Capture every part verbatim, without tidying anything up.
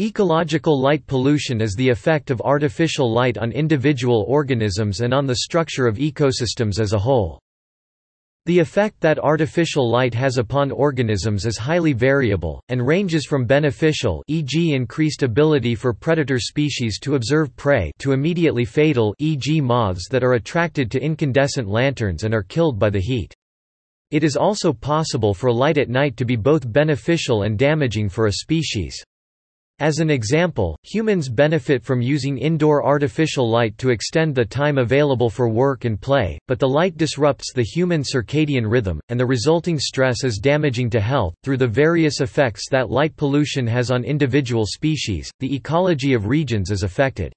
Ecological light pollution is the effect of artificial light on individual organisms and on the structure of ecosystems as a whole. The effect that artificial light has upon organisms is highly variable, and ranges from beneficial, for example increased ability for predator species to observe prey, to immediately fatal, for example moths that are attracted to incandescent lanterns and are killed by the heat. It is also possible for light at night to be both beneficial and damaging for a species. As an example, humans benefit from using indoor artificial light to extend the time available for work and play, but the light disrupts the human circadian rhythm, and the resulting stress is damaging to health. Through the various effects that light pollution has on individual species, the ecology of regions is affected.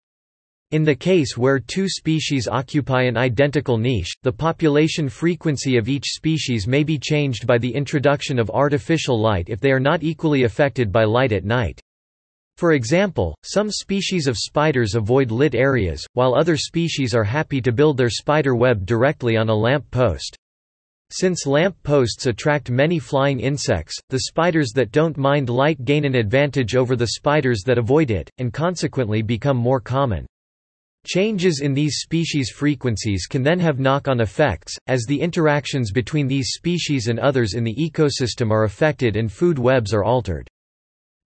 In the case where two species occupy an identical niche, the population frequency of each species may be changed by the introduction of artificial light if they are not equally affected by light at night. For example, some species of spiders avoid lit areas, while other species are happy to build their spider web directly on a lamp post. Since lamp posts attract many flying insects, the spiders that don't mind light gain an advantage over the spiders that avoid it, and consequently become more common. Changes in these species' frequencies can then have knock-on effects, as the interactions between these species and others in the ecosystem are affected and food webs are altered.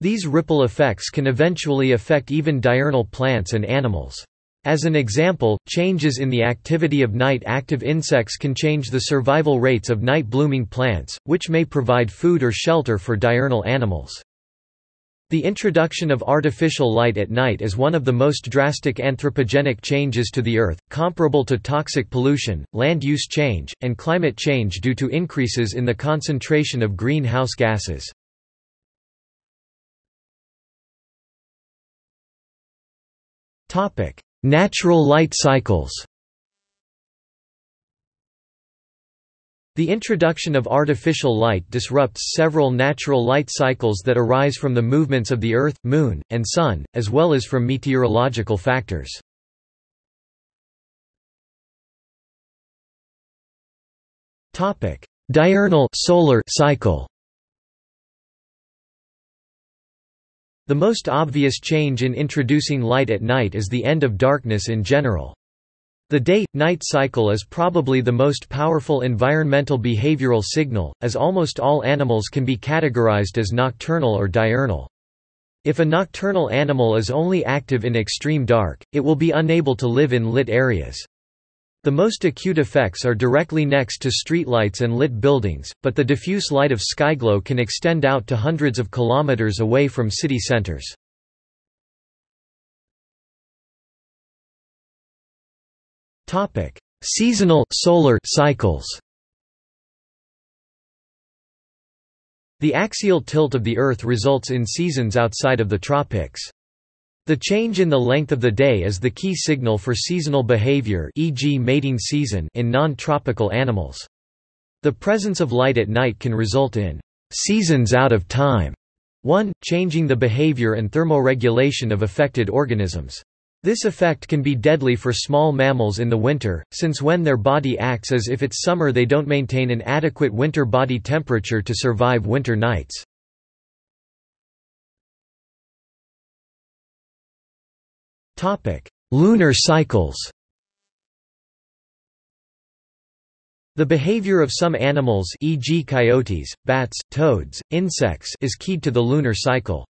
These ripple effects can eventually affect even diurnal plants and animals. As an example, changes in the activity of night-active insects can change the survival rates of night-blooming plants, which may provide food or shelter for diurnal animals. The introduction of artificial light at night is one of the most drastic anthropogenic changes to the Earth, comparable to toxic pollution, land use change, and climate change due to increases in the concentration of greenhouse gases. Natural light cycles. The introduction of artificial light disrupts several natural light cycles that arise from the movements of the Earth, Moon, and Sun, as well as from meteorological factors. Diurnal solar cycle. The most obvious change in introducing light at night is the end of darkness in general. The day-night cycle is probably the most powerful environmental behavioral signal, as almost all animals can be categorized as nocturnal or diurnal. If a nocturnal animal is only active in extreme dark, it will be unable to live in lit areas. The most acute effects are directly next to streetlights and lit buildings, but the diffuse light of skyglow can extend out to hundreds of kilometers away from city centers. Topic: Seasonal solar cycles. The axial tilt of the Earth results in seasons outside of the tropics. The change in the length of the day is the key signal for seasonal behavior, for example mating season, in non-tropical animals. The presence of light at night can result in seasons out of time. one Changing the behavior and thermoregulation of affected organisms. This effect can be deadly for small mammals in the winter, since when their body acts as if it's summer they don't maintain an adequate winter body temperature to survive winter nights. Lunar cycles. The behavior of some animals, for example coyotes, bats, toads, insects, is keyed to the lunar cycle.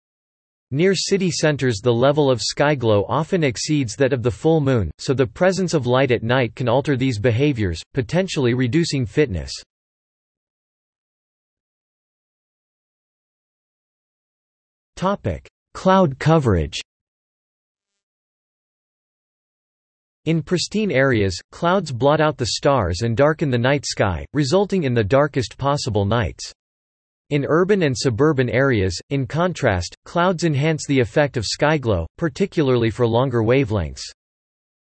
Near city centers the level of skyglow often exceeds that of the full moon, so the presence of light at night can alter these behaviors, potentially reducing fitness. Cloud coverage. In pristine areas, clouds blot out the stars and darken the night sky, resulting in the darkest possible nights. In urban and suburban areas, in contrast, clouds enhance the effect of skyglow, particularly for longer wavelengths.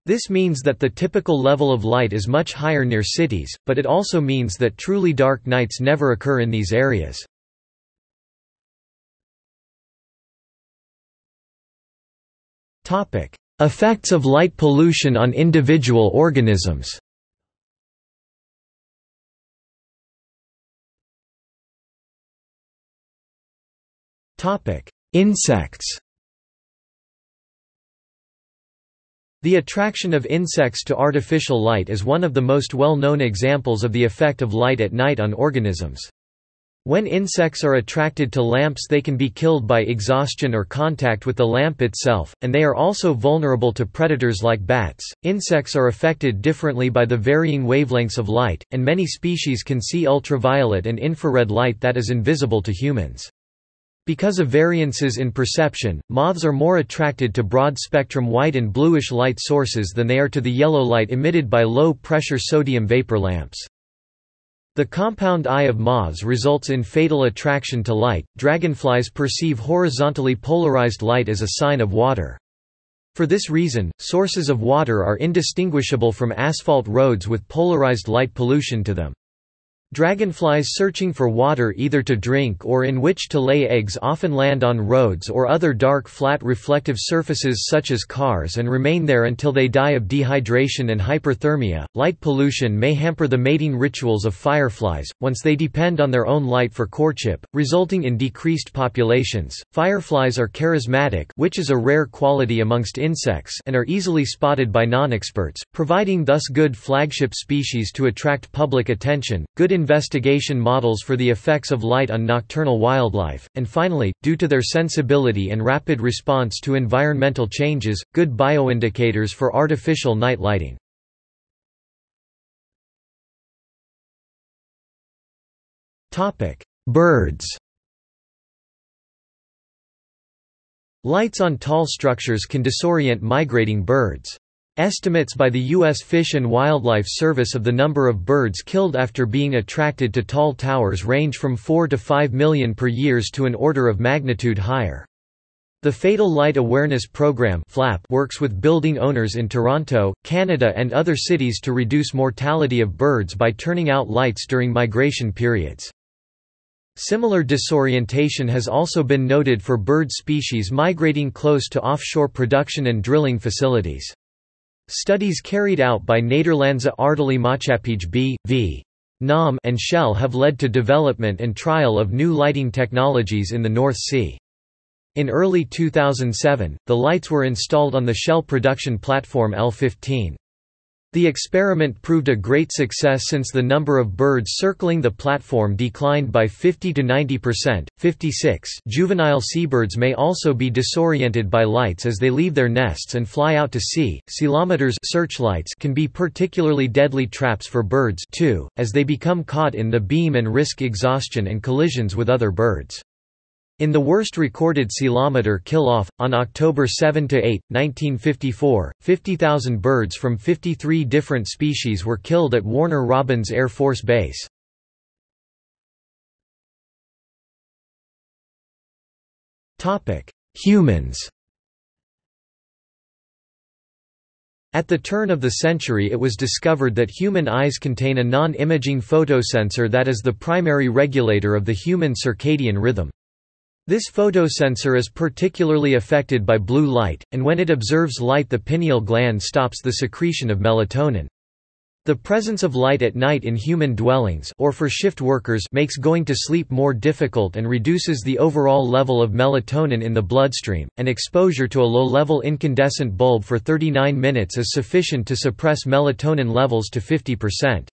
This means that the typical level of light is much higher near cities, but it also means that truly dark nights never occur in these areas. Effects of light pollution on individual organisms. Insects. The attraction of insects to artificial light is one of the most well-known examples of the effect of light at night on organisms. When insects are attracted to lamps, they can be killed by exhaustion or contact with the lamp itself, and they are also vulnerable to predators like bats. Insects are affected differently by the varying wavelengths of light, and many species can see ultraviolet and infrared light that is invisible to humans. Because of variances in perception, moths are more attracted to broad-spectrum white and bluish light sources than they are to the yellow light emitted by low-pressure sodium vapor lamps. The compound eye of moths results in fatal attraction to light. Dragonflies perceive horizontally polarized light as a sign of water. For this reason, sources of water are indistinguishable from asphalt roads with polarized light pollution to them. Dragonflies searching for water either to drink or in which to lay eggs often land on roads or other dark flat reflective surfaces such as cars and remain there until they die of dehydration and hyperthermia. Light pollution may hamper the mating rituals of fireflies, once they depend on their own light for courtship, resulting in decreased populations. Fireflies are charismatic, which is a rare quality amongst insects, and are easily spotted by non-experts, providing thus good flagship species to attract public attention, good investigation models for the effects of light on nocturnal wildlife, and finally, due to their sensibility and rapid response to environmental changes, good bioindicators for artificial night lighting. Birds. Lights on tall structures can disorient migrating birds. Estimates by the U S Fish and Wildlife Service of the number of birds killed after being attracted to tall towers range from four to five million per year to an order of magnitude higher. The Fatal Light Awareness Program (FLAP) works with building owners in Toronto, Canada and other cities to reduce mortality of birds by turning out lights during migration periods. Similar disorientation has also been noted for bird species migrating close to offshore production and drilling facilities. Studies carried out by Nederlandse Aardelijke Maatschappij B V N A M and Shell have led to development and trial of new lighting technologies in the North Sea. In early two thousand seven, the lights were installed on the Shell production platform L fifteen. The experiment proved a great success since the number of birds circling the platform declined by fifty to ninety percent. fifty-six Juvenile seabirds may also be disoriented by lights as they leave their nests and fly out to sea. Coelometers searchlights can be particularly deadly traps for birds too, as they become caught in the beam and risk exhaustion and collisions with other birds. In the worst recorded coelometer kill-off, on October seventh to eighth, nineteen fifty-four, fifty thousand birds from fifty-three different species were killed at Warner Robins Air Force Base. Humans. At the turn of the century it was discovered that human eyes contain a non-imaging photosensor that is the primary regulator of the human circadian rhythm. This photosensor is particularly affected by blue light, and when it observes light the pineal gland stops the secretion of melatonin. The presence of light at night in human dwellings or for shift workers makes going to sleep more difficult and reduces the overall level of melatonin in the bloodstream, and exposure to a low-level incandescent bulb for thirty-nine minutes is sufficient to suppress melatonin levels to fifty percent.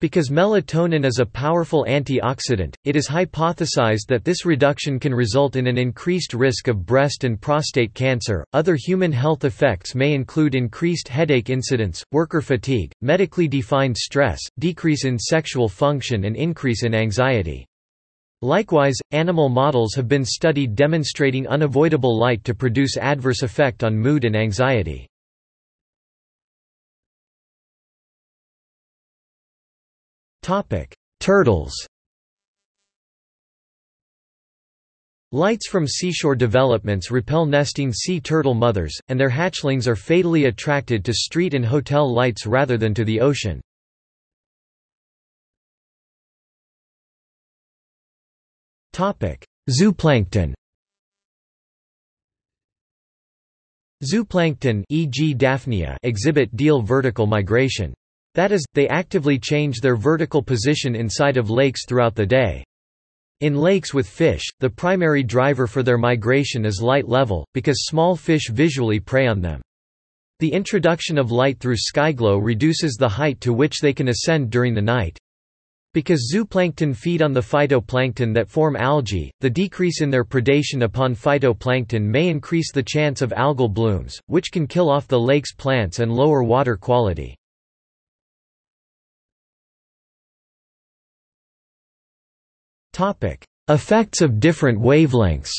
Because melatonin is a powerful antioxidant, it is hypothesized that this reduction can result in an increased risk of breast and prostate cancer. Other human health effects may include increased headache incidence, worker fatigue, medically defined stress, decrease in sexual function, and increase in anxiety. Likewise, animal models have been studied demonstrating unavoidable light to produce adverse effect on mood and anxiety. Turtles. Lights from seashore developments repel nesting sea turtle mothers, and their hatchlings are fatally attracted to street and hotel lights rather than to the ocean. Zooplankton. Zooplankton, for example Daphnia, exhibit diel vertical migration. That is, they actively change their vertical position inside of lakes throughout the day. In lakes with fish, the primary driver for their migration is light level, because small fish visually prey on them. The introduction of light through skyglow reduces the height to which they can ascend during the night. Because zooplankton feed on the phytoplankton that form algae, the decrease in their predation upon phytoplankton may increase the chance of algal blooms, which can kill off the lake's plants and lower water quality. Topic: Effects of different wavelengths.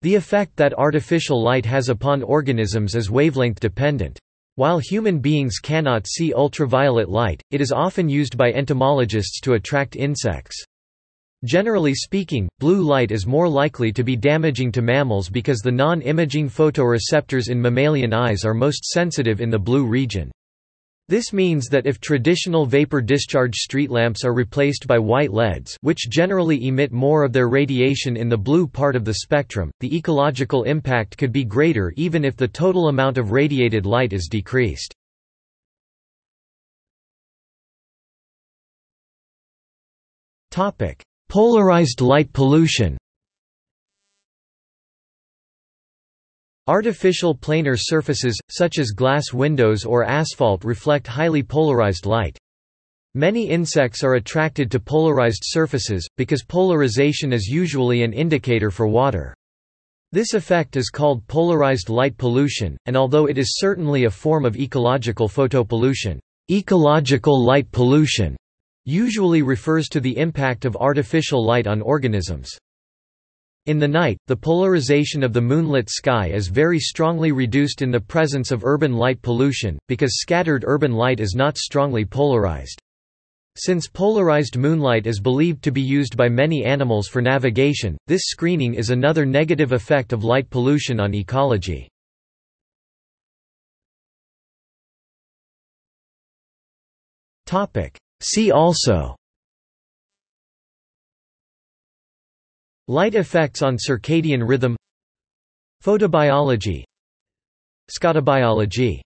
The effect that artificial light has upon organisms is wavelength dependent. While human beings cannot see ultraviolet light, it is often used by entomologists to attract insects. Generally speaking, blue light is more likely to be damaging to mammals because the non-imaging photoreceptors in mammalian eyes are most sensitive in the blue region. This means that if traditional vapor discharge street lamps are replaced by white L E Ds, which generally emit more of their radiation in the blue part of the spectrum, the ecological impact could be greater even if the total amount of radiated light is decreased. Topic: Polarized light pollution. Artificial planar surfaces, such as glass windows or asphalt, reflect highly polarized light. Many insects are attracted to polarized surfaces, because polarization is usually an indicator for water. This effect is called polarized light pollution, and although it is certainly a form of ecological photopollution, ecological light pollution usually refers to the impact of artificial light on organisms. In the night, the polarization of the moonlit sky is very strongly reduced in the presence of urban light pollution, because scattered urban light is not strongly polarized. Since polarized moonlight is believed to be used by many animals for navigation, this screening is another negative effect of light pollution on ecology. See also: light effects on circadian rhythm, photobiology, scotobiology.